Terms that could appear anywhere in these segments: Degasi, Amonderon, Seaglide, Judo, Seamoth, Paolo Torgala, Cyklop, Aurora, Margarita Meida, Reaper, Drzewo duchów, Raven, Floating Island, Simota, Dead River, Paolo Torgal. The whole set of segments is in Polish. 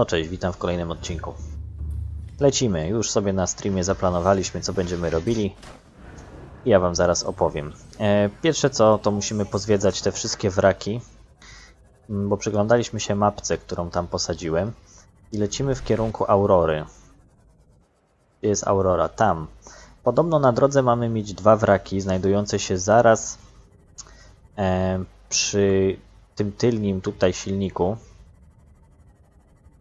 No cześć, witam w kolejnym odcinku. Lecimy, już sobie na streamie zaplanowaliśmy, co będziemy robili. Ja wam zaraz opowiem. Pierwsze co, to musimy pozwiedzać te wszystkie wraki, bo przyglądaliśmy się mapce, którą tam posadziłem. I lecimy w kierunku Aurory. Gdzie jest Aurora? Tam. Podobno na drodze mamy mieć dwa wraki, znajdujące się zaraz przy tym tylnym tutaj silniku.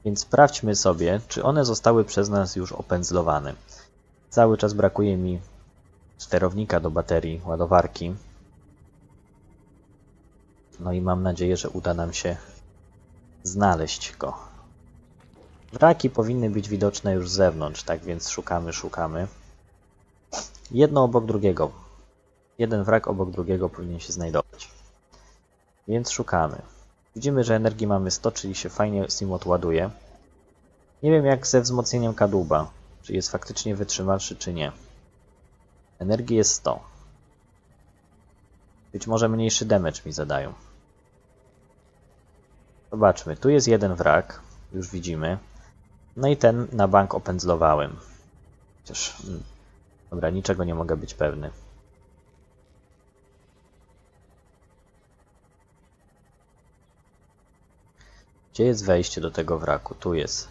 Więc sprawdźmy sobie, czy one zostały przez nas już opędzlowane. Cały czas brakuje mi sterownika do baterii, ładowarki. No i mam nadzieję, że uda nam się znaleźć go. Wraki powinny być widoczne już z zewnątrz, tak więc szukamy. Jedno obok drugiego. Jeden wrak obok drugiego powinien się znajdować. Więc szukamy. Widzimy, że energii mamy 100, czyli się fajnie Seamoth ładuje. Nie wiem jak ze wzmocnieniem kadłuba, czy jest faktycznie wytrzymalszy, czy nie. Energii jest 100. Być może mniejszy damage mi zadają. Zobaczmy, tu jest jeden wrak, już widzimy. No i ten na bank opędzlowałem. Chociaż, dobra, niczego nie mogę być pewny. Gdzie jest wejście do tego wraku? Tu jest.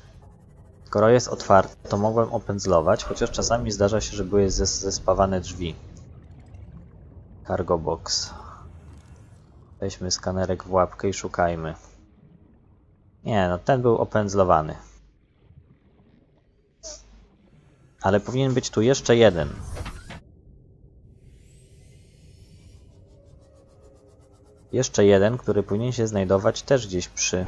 Skoro jest otwarte, to mogłem opędzlować, chociaż czasami zdarza się, że były zespawane drzwi. Cargo box. Weźmy skanerek w łapkę i szukajmy. Nie, no ten był opędzlowany. Ale powinien być tu jeszcze jeden. Jeszcze jeden, który powinien się znajdować też gdzieś przy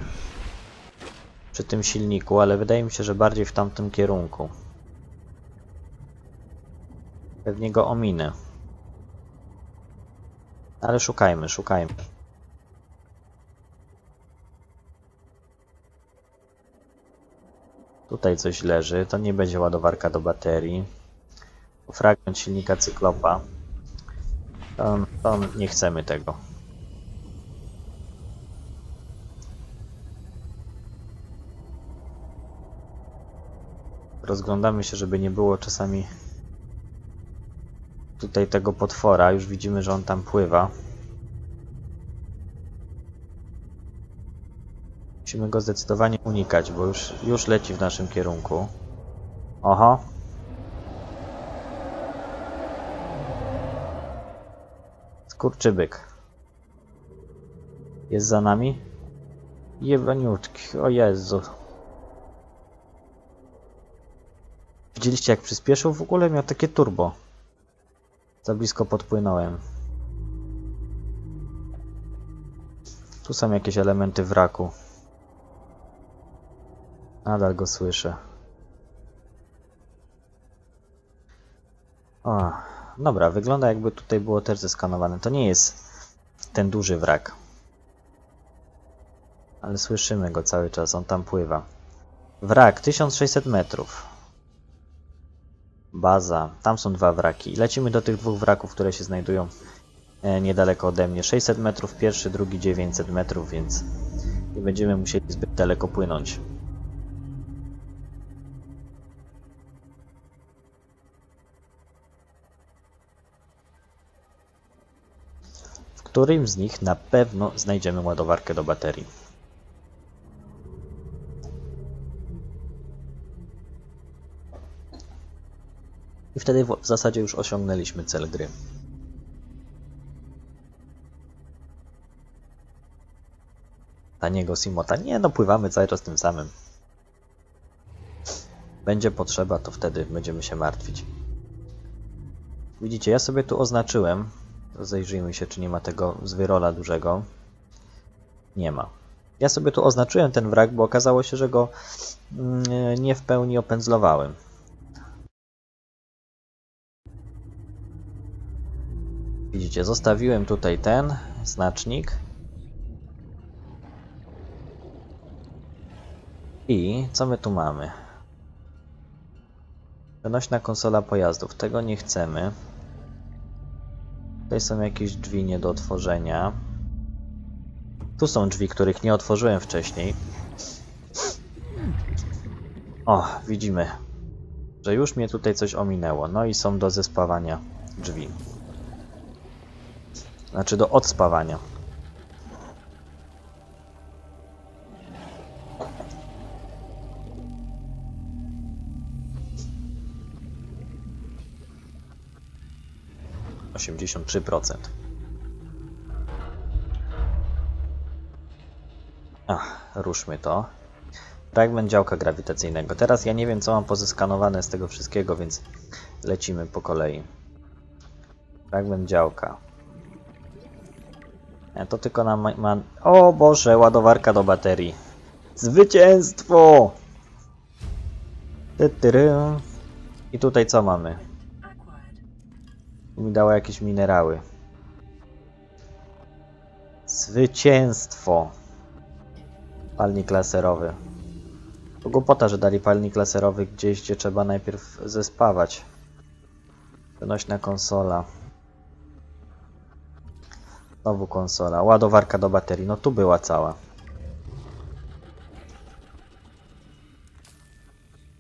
tym silniku, ale wydaje mi się, że bardziej w tamtym kierunku. Pewnie go ominę. Ale szukajmy. Tutaj coś leży, to nie będzie ładowarka do baterii. Fragment silnika Cyklopa. To nie chcemy tego. Rozglądamy się, żeby nie było czasami tutaj tego potwora. Już widzimy, że on tam pływa. Musimy go zdecydowanie unikać, bo już leci w naszym kierunku. Oho! Skurczybyk. Jest za nami? Jebaniutki, o Jezu. Widzieliście jak przyspieszył? W ogóle miał takie turbo. Za blisko podpłynąłem. Tu są jakieś elementy wraku. Nadal go słyszę. O, dobra, wygląda jakby tutaj było też zeskanowane. To nie jest ten duży wrak. Ale słyszymy go cały czas, on tam pływa. Wrak, 1600 metrów. Baza, tam są dwa wraki. Lecimy do tych dwóch wraków, które się znajdują niedaleko ode mnie. 600 metrów pierwszy, drugi 900 metrów, więc nie będziemy musieli zbyt daleko płynąć. W którym z nich na pewno znajdziemy ładowarkę do baterii. I wtedy w zasadzie już osiągnęliśmy cel gry. Taniego Simota. Nie no, pływamy cały czas tym samym. Będzie potrzeba, to wtedy będziemy się martwić. Widzicie, ja sobie tu oznaczyłem. Rozejrzyjmy się, czy nie ma tego zwyrola dużego. Nie ma. Ja sobie tu oznaczyłem ten wrak, bo okazało się, że go nie w pełni opędzlowałem. Widzicie, zostawiłem tutaj ten znacznik. I co my tu mamy? Przenośna konsola pojazdów. Tego nie chcemy. Tutaj są jakieś drzwi nie do otworzenia. Tu są drzwi, których nie otworzyłem wcześniej. O, widzimy, że już mnie tutaj coś ominęło. No i są do zespawania drzwi. Znaczy do odspawania. Ruszmy to. Fragment działka grawitacyjnego. Teraz ja nie wiem, co mam pozyskanowane z tego wszystkiego, więc lecimy po kolei. Fragment działka. To tylko nam ma... O Boże, ładowarka do baterii. Zwycięstwo! I tutaj co mamy? Mi dało jakieś minerały. Zwycięstwo! Palnik laserowy. To głupota, że dali palnik laserowy gdzieś, gdzie trzeba najpierw zespawać. Przenośna konsola. Znowu konsola. Ładowarka do baterii. No tu była cała.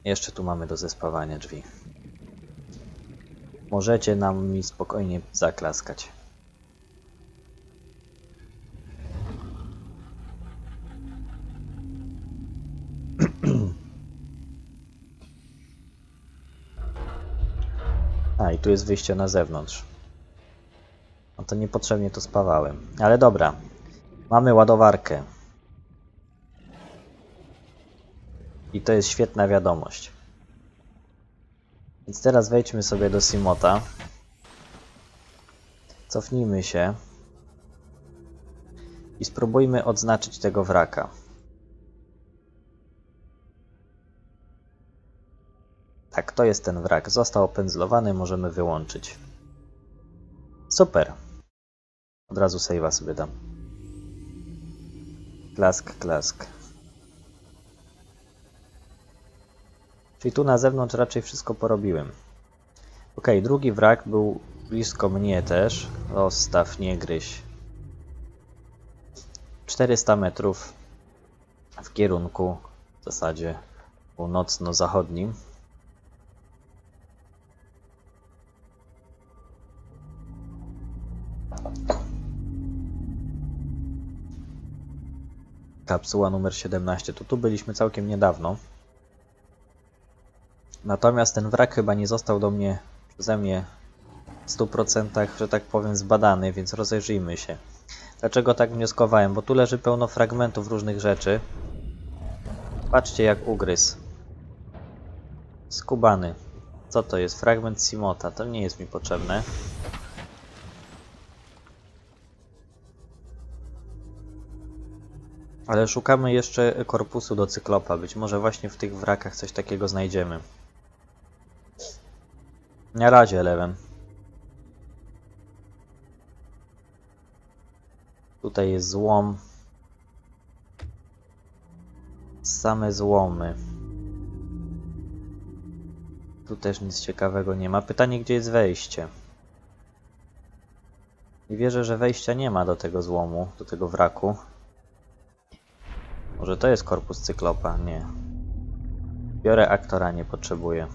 Jeszcze tu mamy do zespawania drzwi. Możecie nam mi spokojnie zaklaskać. I tu jest wyjście na zewnątrz. No to niepotrzebnie to spawałem. Ale dobra. Mamy ładowarkę. I to jest świetna wiadomość. Więc teraz wejdźmy sobie do Simota. Cofnijmy się. I spróbujmy odznaczyć tego wraka. Tak, to jest ten wrak. Został opędzlowany, możemy wyłączyć. Super. Od razu save'a sobie dam. Klask, klask. Czyli tu na zewnątrz raczej wszystko porobiłem. Ok, drugi wrak był blisko mnie też. Zostaw, nie gryź. 400 metrów w kierunku w zasadzie północno-zachodnim. Kapsuła numer 17. To tu byliśmy całkiem niedawno. Natomiast ten wrak chyba nie został przeze mnie w 100%, że tak powiem, zbadany, więc rozejrzyjmy się. Dlaczego tak wnioskowałem? Bo tu leży pełno fragmentów różnych rzeczy. Patrzcie, jak ugryzł. Skubany. Co to jest? Fragment Simota. To nie jest mi potrzebne. Ale szukamy jeszcze korpusu do Cyklopa. Być może właśnie w tych wrakach coś takiego znajdziemy. Na razie, Raven. Tutaj jest złom. Same złomy. Tu też nic ciekawego nie ma. Pytanie, gdzie jest wejście? I wierzę, że wejścia nie ma do tego złomu, do tego wraku. Może to jest korpus Cyklopa? Nie. Biorę aktora, nie potrzebuję.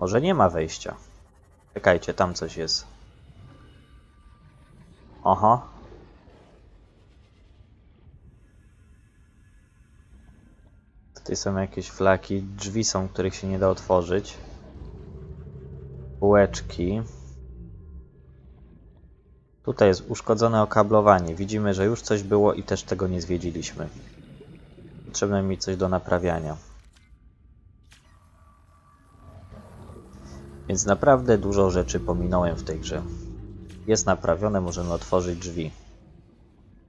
Może nie ma wejścia. Czekajcie, tam coś jest. Oho. Tutaj są jakieś flaki. Drzwi są, których się nie da otworzyć. Półeczki. Tutaj jest uszkodzone okablowanie. Widzimy, że już coś było i też tego nie zwiedziliśmy. Potrzebne mi coś do naprawiania. Więc naprawdę dużo rzeczy pominąłem w tej grze. Jest naprawione, możemy otworzyć drzwi.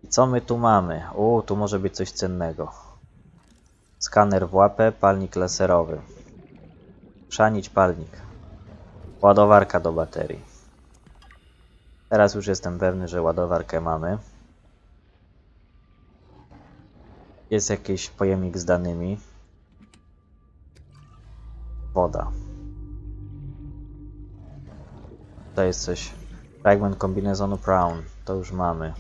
I co my tu mamy? O, tu może być coś cennego. Skaner w łapę, palnik laserowy. Szanić palnik. Ładowarka do baterii. Teraz już jestem pewny, że ładowarkę mamy. Jest jakiś pojemnik z danymi. Woda. To jest coś. Fragment kombinezonu Brown. To już mamy.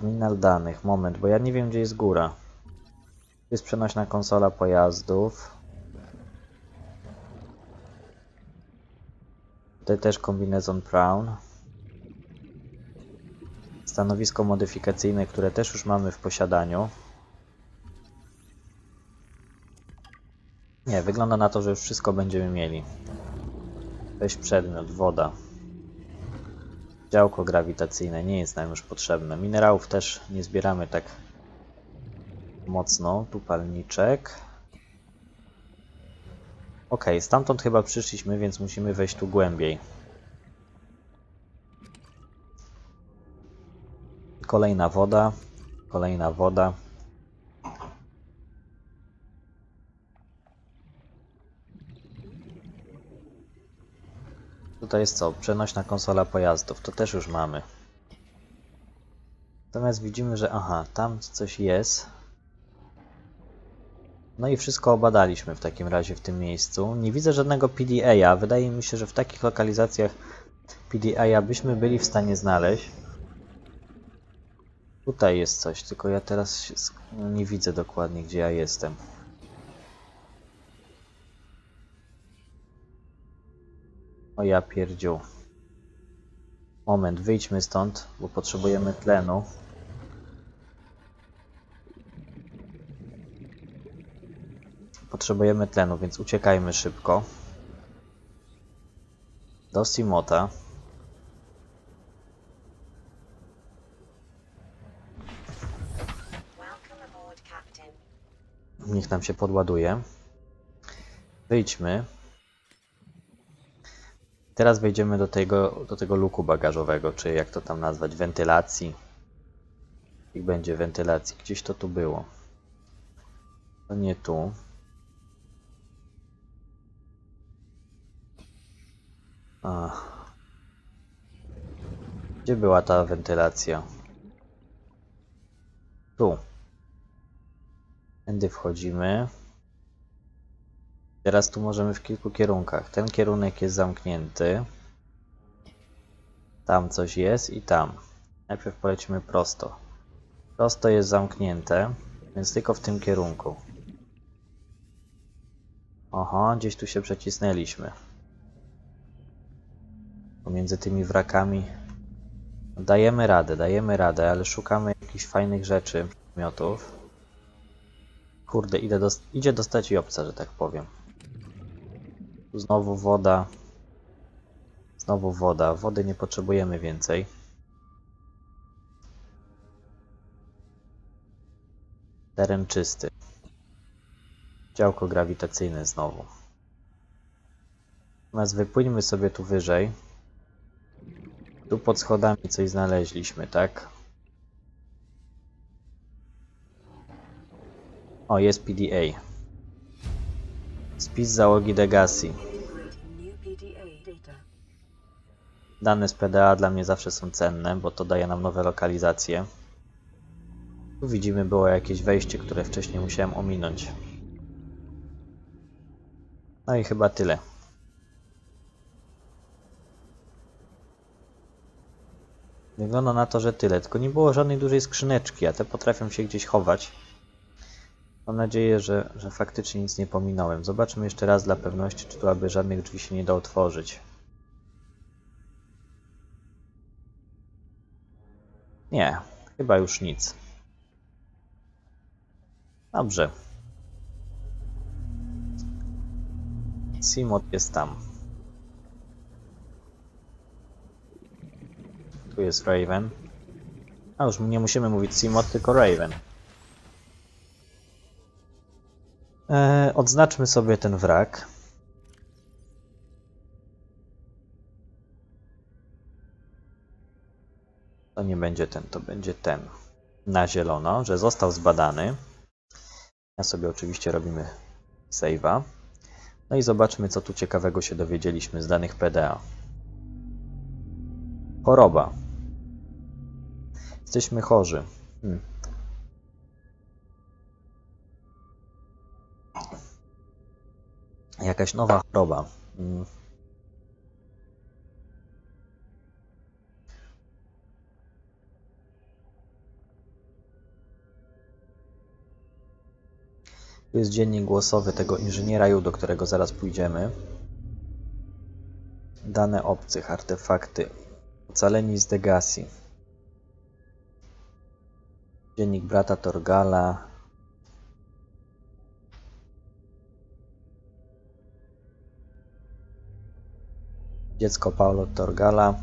Terminal danych. Moment, bo ja nie wiem, gdzie jest góra. Tu jest przenośna konsola pojazdów. Tutaj też kombinezon Brown. Stanowisko modyfikacyjne, które też już mamy w posiadaniu. Nie, wygląda na to, że już wszystko będziemy mieli. Weź przedmiot, woda. Działko grawitacyjne nie jest nam już potrzebne. Minerałów też nie zbieramy tak mocno. Tu palniczek. Ok, stamtąd chyba przyszliśmy, więc musimy wejść tu głębiej. Kolejna woda. Kolejna woda. Tutaj jest co? Przenośna konsola pojazdów. To też już mamy. Natomiast widzimy, że aha, tam coś jest. No i wszystko obadaliśmy w takim razie w tym miejscu. Nie widzę żadnego PDA-a. Wydaje mi się, że w takich lokalizacjach PDA-a byśmy byli w stanie znaleźć. Tutaj jest coś, tylko ja teraz nie widzę dokładnie, gdzie ja jestem. O ja pierdziu. Moment, wyjdźmy stąd, bo potrzebujemy tlenu. Potrzebujemy tlenu, więc uciekajmy szybko. Do Simota. Niech nam się podładuje. Wyjdźmy. Teraz wejdziemy do tego luku bagażowego, czy jak to tam nazwać, wentylacji. I będzie wentylacji. Gdzieś to tu było. To nie tu. Ach. Gdzie była ta wentylacja? Tu. Tędy wchodzimy. Teraz tu możemy w kilku kierunkach. Ten kierunek jest zamknięty. Tam coś jest i tam. Najpierw polecimy prosto. Prosto jest zamknięte, więc tylko w tym kierunku. Oho, gdzieś tu się przecisnęliśmy. Pomiędzy tymi wrakami. Dajemy radę, ale szukamy jakichś fajnych rzeczy, przedmiotów. Kurde, idzie dostać jobca, że tak powiem. Tu znowu woda. Znowu woda. Wody nie potrzebujemy więcej. Teren czysty. Działko grawitacyjne znowu. Natomiast wypłyńmy sobie tu wyżej. Tu pod schodami coś znaleźliśmy, tak? O, jest PDA. Spis załogi Degasi. Dane z PDA dla mnie zawsze są cenne, bo to daje nam nowe lokalizacje. Tu widzimy, było jakieś wejście, które wcześniej musiałem ominąć. No i chyba tyle. Wygląda na to, że tyle, tylko nie było żadnej dużej skrzyneczki, a te potrafią się gdzieś chować. Mam nadzieję, że faktycznie nic nie pominąłem. Zobaczmy jeszcze raz dla pewności, czy tu aby żadnych drzwi się nie da otworzyć. Nie, chyba już nic. Dobrze. Seamoth jest tam. Tu jest Raven. A już nie musimy mówić Seamoth, tylko Raven. Odznaczmy sobie ten wrak. To nie będzie ten, to będzie ten. Na zielono, że został zbadany. Ja sobie oczywiście robimy save'a. No i zobaczmy, co tu ciekawego się dowiedzieliśmy z danych PDA. Choroba. Jesteśmy chorzy. Jakaś nowa choroba. Tu jest dziennik głosowy tego inżyniera Judo, do którego zaraz pójdziemy. Dane obcych, artefakty. Ocaleni z Degasi. Dziennik brata Torgala. Dziecko Paolo Torgala.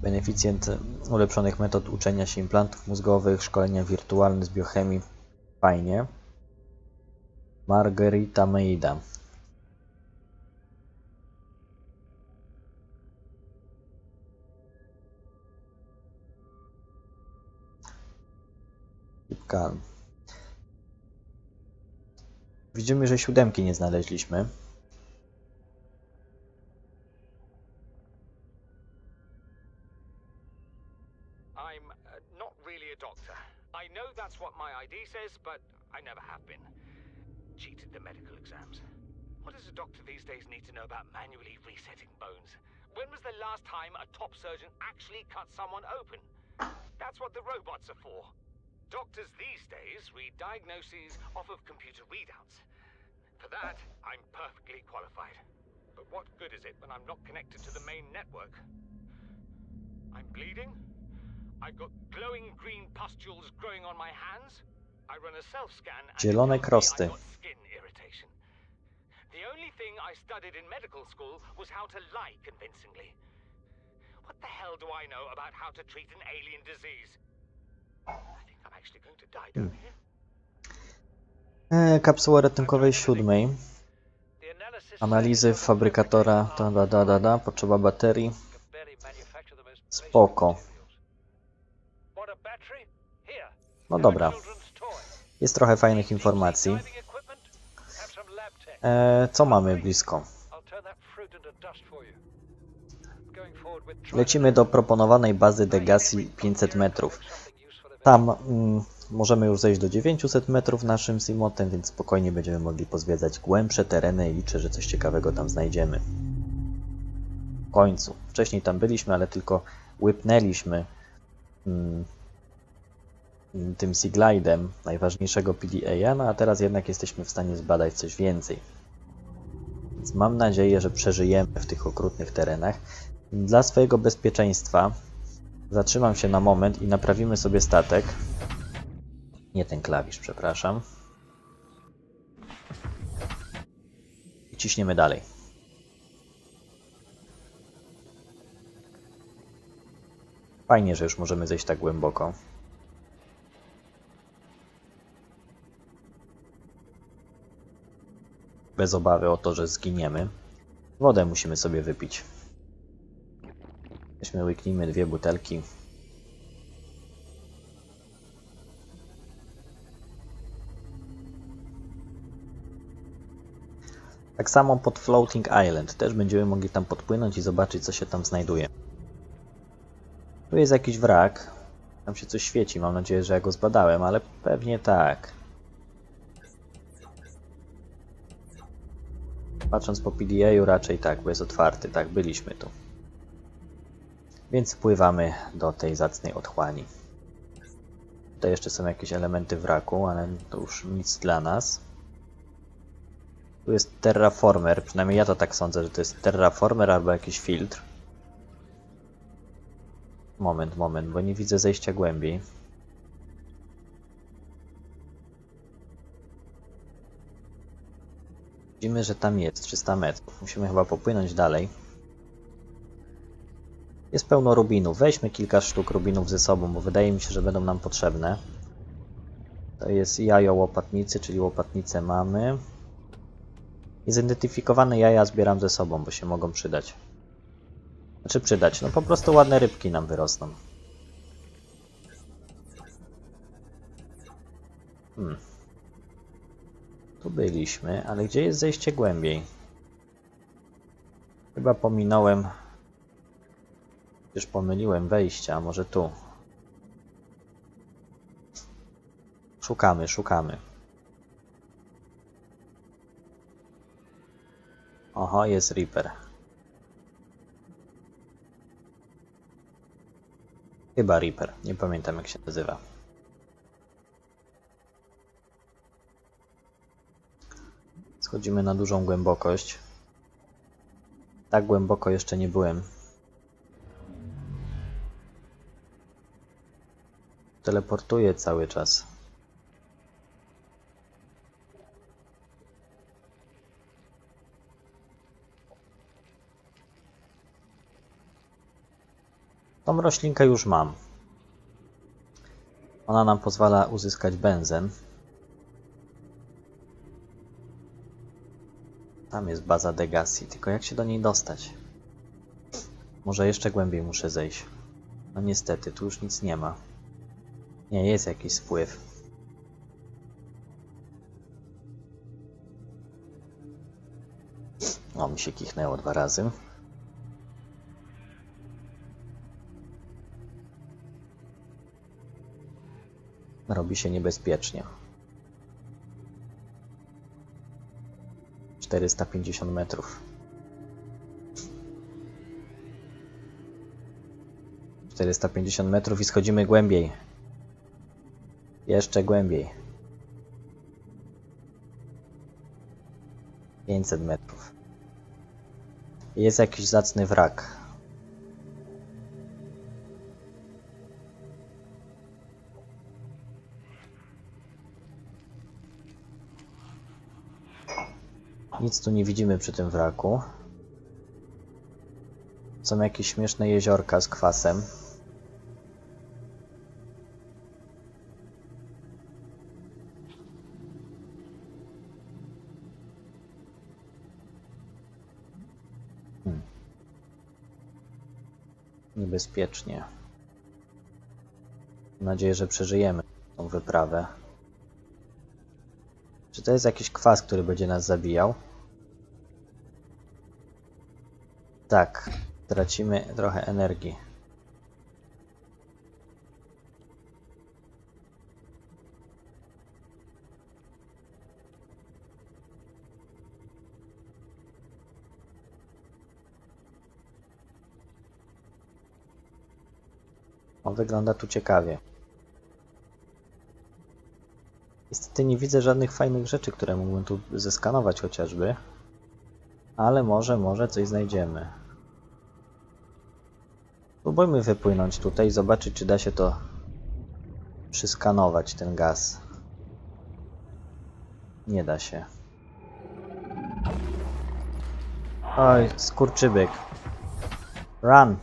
Beneficjent ulepszonych metod uczenia się implantów mózgowych, szkolenia wirtualne z biochemii. Fajnie. Margarita Meida. Widzimy, że 7 nie znaleźliśmy. Doctors these days read diagnoses off of computer readouts. For that, I'm perfectly qualified. But what good is it when I'm not connected to the main network? I'm bleeding. I've got glowing green pustules growing on my hands. I run a self-scan and I've got skin irritation. The only thing I studied in medical school was how to lie convincingly. What the hell do I know about how to treat an alien disease? Kapsuła ratunkowej 7. Analizy fabrykatora. Potrzeba baterii. Spoko. No dobra. Jest trochę fajnych informacji. Co mamy blisko? Lecimy do proponowanej bazy Degasi 500 metrów. Tam możemy już zejść do 900 metrów naszym Simotem, więc spokojnie będziemy mogli pozwiedzać głębsze tereny i liczę, że coś ciekawego tam znajdziemy. W końcu. Wcześniej tam byliśmy, ale tylko łypnęliśmy tym Seaglidem najważniejszego PDA, no a teraz jednak jesteśmy w stanie zbadać coś więcej. Więc mam nadzieję, że przeżyjemy w tych okrutnych terenach. Dla swojego bezpieczeństwa zatrzymam się na moment i naprawimy sobie statek. Nie ten klawisz, przepraszam. I ciśniemy dalej. Fajnie, że już możemy zejść tak głęboko. Bez obawy o to, że zginiemy. Wodę musimy sobie wypić. Weźmy, łyknijmy 2 butelki. Tak samo pod Floating Island. Też będziemy mogli tam podpłynąć i zobaczyć, co się tam znajduje. Tu jest jakiś wrak. Tam się coś świeci. Mam nadzieję, że ja go zbadałem, ale pewnie tak. Patrząc po PDA-u raczej tak, bo jest otwarty. Tak, byliśmy tu. Więc wpływamy do tej zacnej otchłani. Tutaj jeszcze są jakieś elementy wraku, ale to już nic dla nas. Tu jest terraformer, przynajmniej ja to tak sądzę, że to jest terraformer albo jakiś filtr. Moment, bo nie widzę zejścia głębiej. Widzimy, że tam jest 300 metrów. Musimy chyba popłynąć dalej. Jest pełno rubinów. Weźmy kilka sztuk rubinów ze sobą, bo wydaje mi się, że będą nam potrzebne. To jest jajo łopatnicy, czyli łopatnicę mamy. I zidentyfikowane jaja zbieram ze sobą, bo się mogą przydać. Znaczy przydać, no po prostu ładne rybki nam wyrosną. Tu byliśmy, ale gdzie jest zejście głębiej? Chyba pominąłem... Już pomyliłem wejścia, może tu. Szukamy. Oho, jest Reaper. Chyba Reaper, nie pamiętam jak się nazywa. Schodzimy na dużą głębokość. Tak głęboko jeszcze nie byłem. Teleportuję cały czas. Tą roślinkę już mam. Ona nam pozwala uzyskać benzen. Tam jest baza Degasi, tylko jak się do niej dostać? Może jeszcze głębiej muszę zejść. No niestety, tu już nic nie ma. Nie, jest jakiś spływ. O, mi się kichnęło 2 razy. Robi się niebezpiecznie. 450 metrów. 450 metrów i schodzimy głębiej. Jeszcze głębiej. 500 metrów. Jest jakiś zacny wrak. Nic tu nie widzimy przy tym wraku. Są jakieś śmieszne jeziorka z kwasem. Niebezpiecznie. Mam nadzieję, że przeżyjemy tą wyprawę. Czy to jest jakiś kwas, który będzie nas zabijał? Tak, tracimy trochę energii. On wygląda tu ciekawie. Niestety nie widzę żadnych fajnych rzeczy, które mógłbym tu zeskanować chociażby. Ale może coś znajdziemy. Spróbujmy wypłynąć tutaj i zobaczyć, czy da się to przyskanować, ten gaz. Nie da się. Oj, skurczybyk. Run!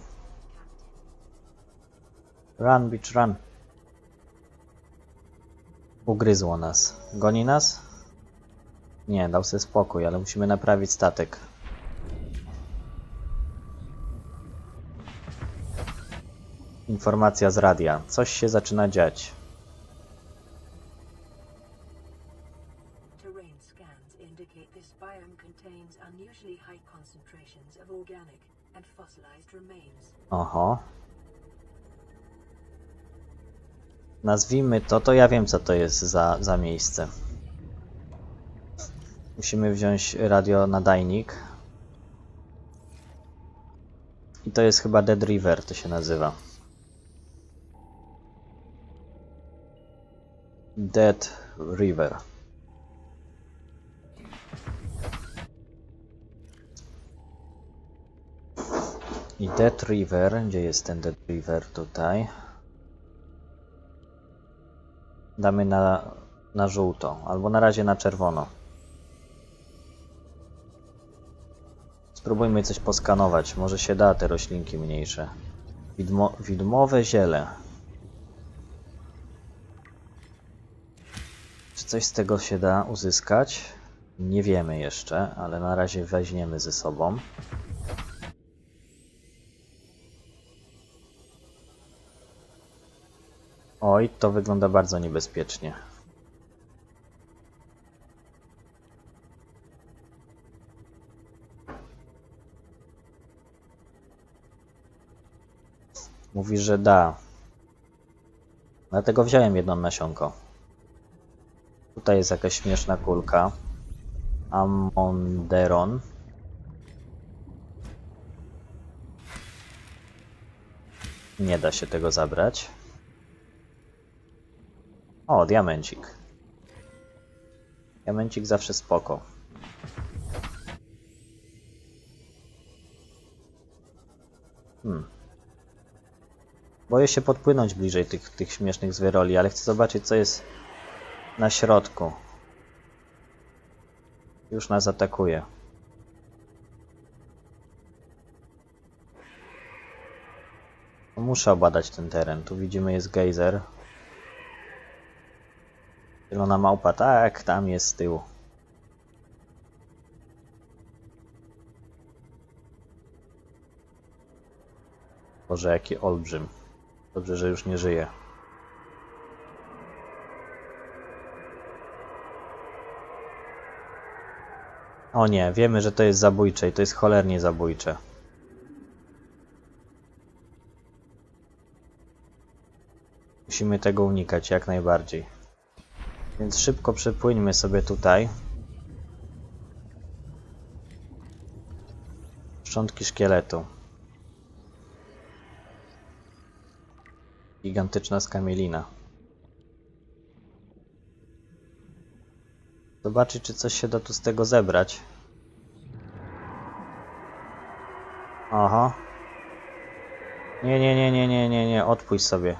Run, bitch, run. Ugryzło nas. Goni nas? Nie, dał sobie spokój, ale musimy naprawić statek. Informacja z radia. Coś się zaczyna dziać. Oho. Nazwijmy to, ja wiem, co to jest za miejsce. Musimy wziąć radionadajnik. I to jest chyba Dead River, to się nazywa. Dead River. I Dead River, gdzie jest ten Dead River? Tutaj. Damy na żółto, albo na razie na czerwono. Spróbujmy coś poskanować, może się da te roślinki mniejsze. Widmowe ziele. Czy coś z tego się da uzyskać? Nie wiemy jeszcze, ale na razie weźmiemy ze sobą. Oj, to wygląda bardzo niebezpiecznie. Mówi, że da. Dlatego wziąłem jedno nasionko. Tutaj jest jakaś śmieszna kulka. Amonderon. Nie da się tego zabrać. O, diamencik. Diamencik zawsze spoko. Boję się podpłynąć bliżej tych śmiesznych zwieroli, ale chcę zobaczyć, co jest na środku. Już nas atakuje. Muszę obadać ten teren. Tu widzimy, jest gejzer. Zielona małpa, tak, tam jest z tyłu. Boże, jaki olbrzym. Dobrze, że już nie żyje. O nie, wiemy, że to jest zabójcze i to jest cholernie zabójcze. Musimy tego unikać jak najbardziej. Więc szybko przepłyńmy sobie tutaj. Szczątki szkieletu. Gigantyczna skamielina. Zobaczyć, czy coś się da tu z tego zebrać. Aha. Nie. Odpuść sobie.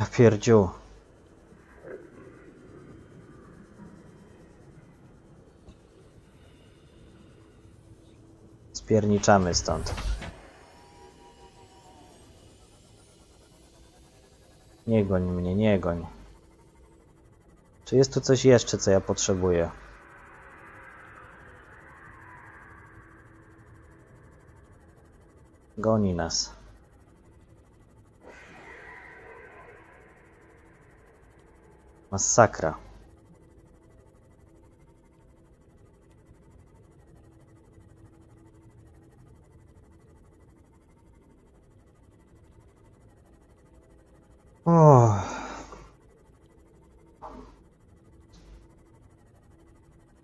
Ja pierdziu. Spierniczamy stąd. Nie goń mnie, nie goń. Czy jest tu coś jeszcze, co ja potrzebuję? Goni nas. Masakra.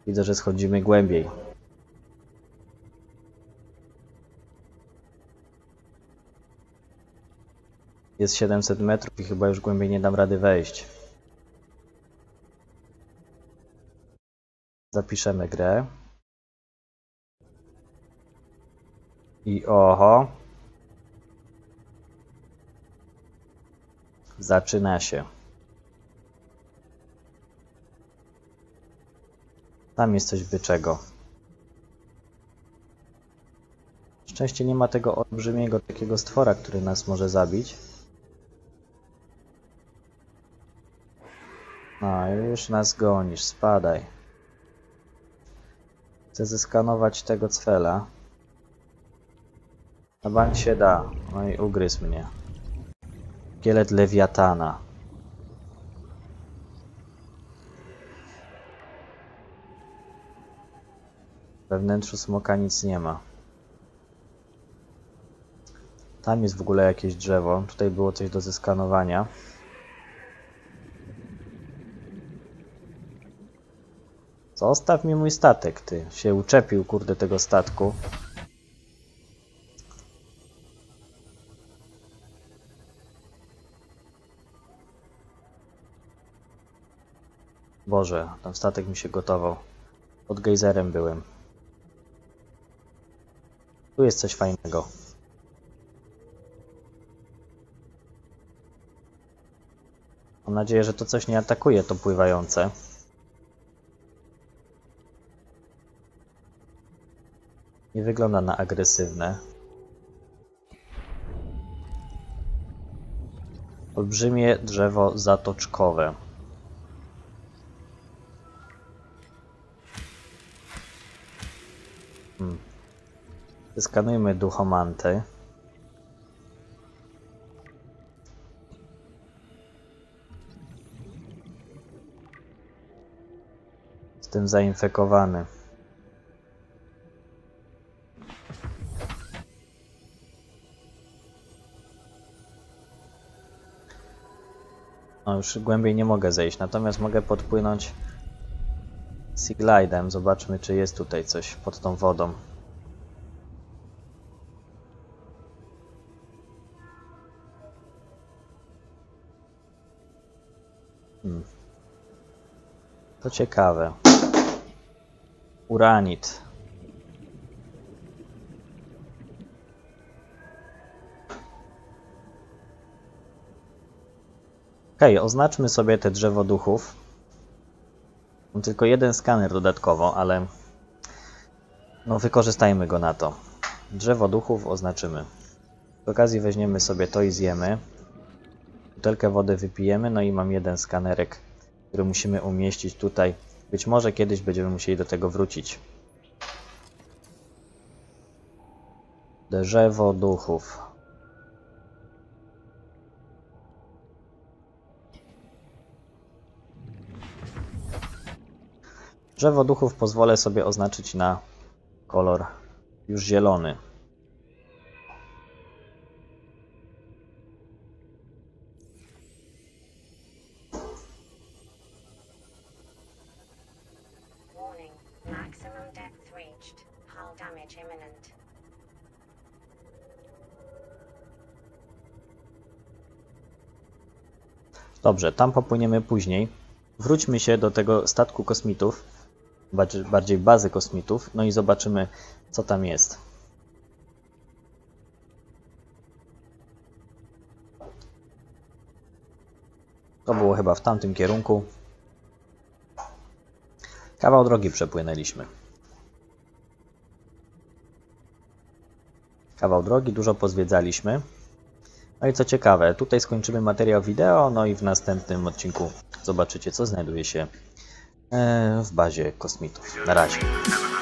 Widzę, że schodzimy głębiej. Jest 700 metrów i chyba już głębiej nie dam rady wejść. Zapiszemy grę. I oho. Zaczyna się. Tam jest coś byczego. Na szczęście nie ma tego olbrzymiego takiego stwora, który nas może zabić. No, już nas gonisz, spadaj. Chcę zeskanować tego cwela. Na bank się da. No i ugryzł mnie. Szkielet lewiatana. We wnętrzu smoka nic nie ma. Tam jest w ogóle jakieś drzewo. Tutaj było coś do zeskanowania. Zostaw mi mój statek, ty. Się uczepił, kurde, tego statku. Boże, tam statek mi się gotował. Pod gejzerem byłem. Tu jest coś fajnego. Mam nadzieję, że to coś nie atakuje, to pływające. Nie wygląda na agresywne. Olbrzymie drzewo zatoczkowe. Skanujmy duchomanty. Jestem zainfekowany. No już głębiej nie mogę zejść, natomiast mogę podpłynąć Seaglidem. Zobaczmy, czy jest tutaj coś pod tą wodą. To ciekawe. Uranit. Oznaczmy sobie te drzewo duchów. Mam tylko jeden skaner dodatkowo, ale no wykorzystajmy go na to. Drzewo duchów oznaczymy. Przy okazji weźmiemy sobie to i zjemy. Butelkę wody wypijemy, no i mam jeden skanerek, który musimy umieścić tutaj. Być może kiedyś będziemy musieli do tego wrócić. Drzewo duchów. Drzewo duchów pozwolę sobie oznaczyć na kolor już zielony. Dobrze, tam popłyniemy później. Wróćmy się do tego statku kosmitów, bardziej bazy kosmitów, no i zobaczymy, co tam jest. To było chyba w tamtym kierunku. Kawał drogi przepłynęliśmy. Kawał drogi, dużo pozwiedzaliśmy. No i co ciekawe, tutaj skończymy materiał wideo, no i w następnym odcinku zobaczycie, co znajduje się w bazie kosmitów. Na razie.